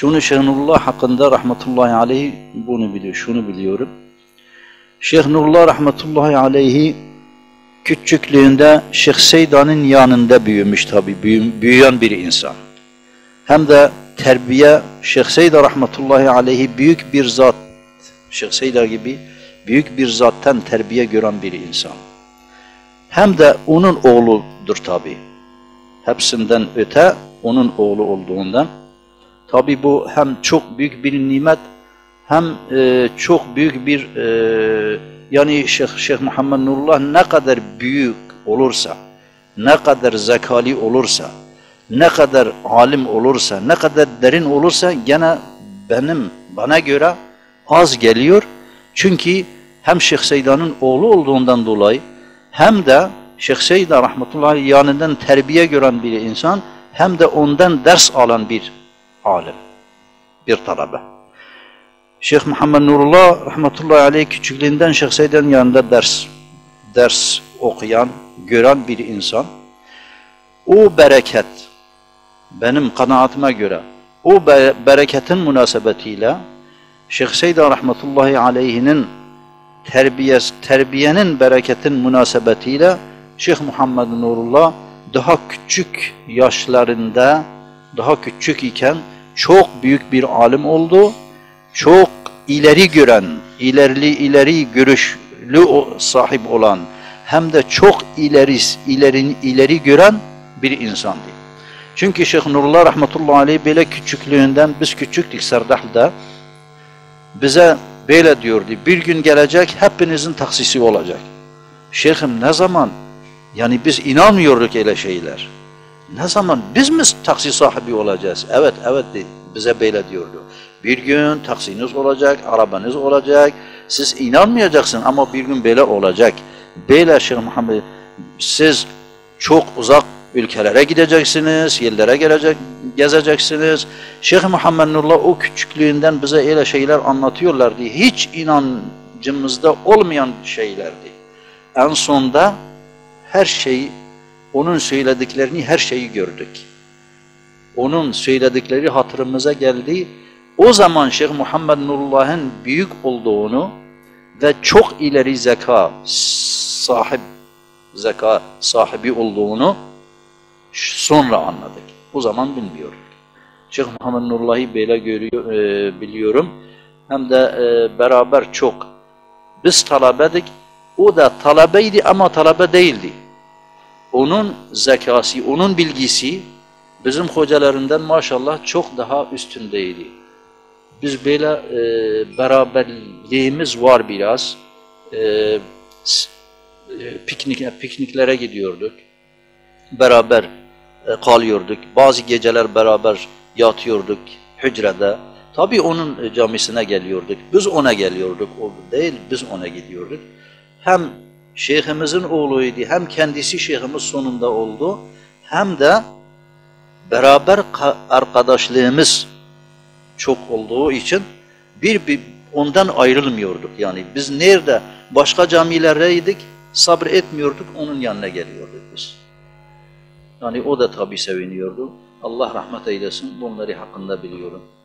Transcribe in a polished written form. Şunu Şeyh Nurullah hakkında rahmetullahi aleyhi bunu biliyor, şunu biliyorum. Şeyh Nurullah rahmetullahi aleyhi küçüklüğünde Şeyh Seyda'nın yanında büyümüş, tabi büyüyen bir insan. Hem de terbiye, Şeyh Seyda rahmetullahi aleyhi büyük bir zat, Şeyh Seyda gibi büyük bir zattan terbiye gören bir insan. Hem de onun oğludur tabi. Hepsinden öte onun oğlu olduğundan. Tabi bu hem çok büyük bir nimet, hem çok büyük bir yani Şeyh Muhammed Nurullah ne kadar büyük olursa, ne kadar zekali olursa, ne kadar alim olursa, ne kadar derin olursa gene bana göre az geliyor. Çünkü hem Şeyh Seyda'nın oğlu olduğundan dolayı, hem de Şeyh Seyda rahmetullahi yanından terbiye gören bir insan, hem de ondan ders alan bir alim, bir talebe. Şeyh Muhammed Nurullah rahmetullahi aleyh küçüklüğünden Şeyh Seyda'nın yanında ders okuyan, gören bir insan. O bereket, benim kanaatıma göre, o bereketin münasebetiyle Şeyh Seyda rahmetullahi aleyhinin terbiyenin bereketin münasebetiyle Şeyh Muhammed Nurullah daha küçük yaşlarında, daha küçük iken çok büyük bir alim oldu. Çok ileri gören, ileri görüşlü sahip olan, hem de çok ileri gören bir insandı. Çünkü Şeyh Nurullah rahmetullahi aleyh böyle küçüklüğünden, biz küçüktük Serdah'da, bize böyle diyordu: bir gün gelecek, hepinizin taksisi olacak. Şeyh'im ne zaman? Yani biz inanmıyorduk öyle şeyler. Ne zaman biz mi taksi sahibi olacağız? Evet, evet dedi, bize böyle diyordu. Bir gün taksiniz olacak, arabanız olacak, siz inanmayacaksın ama bir gün böyle olacak. Böyle Şeyh Muhammed, siz çok uzak ülkelere gideceksiniz, yerlere gezeceksiniz. Şeyh Muhammed Nurullah o küçüklüğünden bize öyle şeyler anlatıyorlardı. Hiç inancımızda olmayan şeylerdi. En sonda her şeyi, onun söylediklerini, her şeyi gördük. Onun söyledikleri hatırımıza geldi. O zaman Şeyh Muhammed Nurullah'ın büyük olduğunu ve çok ileri zeka sahibi olduğunu sonra anladık. O zaman bilmiyorduk. Şeyh Muhammed Nurullah'ı böyle biliyorum. Hem de beraber çok. Biz talebedik. O da talebeydi ama talebe değildi. Onun zekası, onun bilgisi bizim hocalarından maşallah çok daha üstündeydi. Biz böyle beraberliğimiz var biraz. Pikniklere gidiyorduk. Beraber kalıyorduk. Bazı geceler beraber yatıyorduk hücrede. Tabii onun camisine geliyorduk. Biz ona geliyorduk. O değil, biz ona gidiyorduk. Hem şeyhimizin oğluydu, hem kendisi şeyhimiz sonunda oldu, hem de beraber arkadaşlığımız çok olduğu için ondan ayrılmıyorduk. Yani biz nerede başka camilerdeydik, sabretmiyorduk, onun yanına geliyorduk biz. Yani o da tabii seviniyordu. Allah rahmet eylesin, bunları hakkında biliyorum.